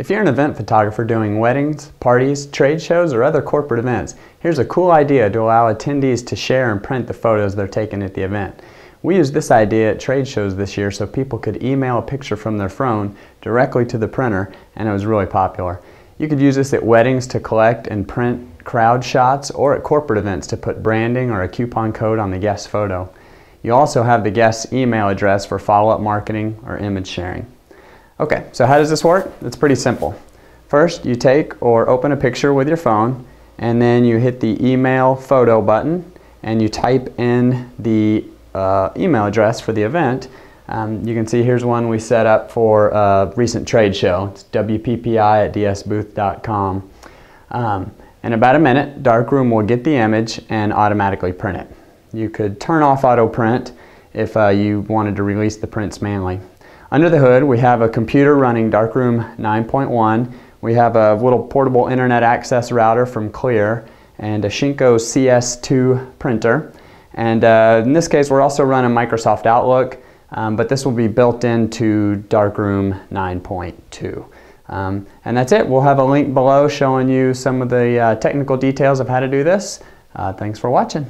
If you're an event photographer doing weddings, parties, trade shows, or other corporate events, here's a cool idea to allow attendees to share and print the photos they're taking at the event. We used this idea at trade shows this year so people could email a picture from their phone directly to the printer, and it was really popular. You could use this at weddings to collect and print crowd shots, or at corporate events to put branding or a coupon code on the guest photo. You also have the guest's email address for follow-up marketing or image sharing. Okay, so how does this work? It's pretty simple. First, you take or open a picture with your phone, and then you hit the email photo button, and you type in the email address for the event. You can see here's one we set up for a recent trade show. It's WPPI@dsbooth.com. In about a minute, Darkroom will get the image and automatically print it. You could turn off auto print if you wanted to release the prints manually. Under the hood, we have a computer running Darkroom 9.1. We have a little portable internet access router from Clear and a Shinko CS2 printer. And in this case, we're also running Microsoft Outlook, but this will be built into Darkroom 9.2. And that's it. We'll have a link below showing you some of the technical details of how to do this. Thanks for watching.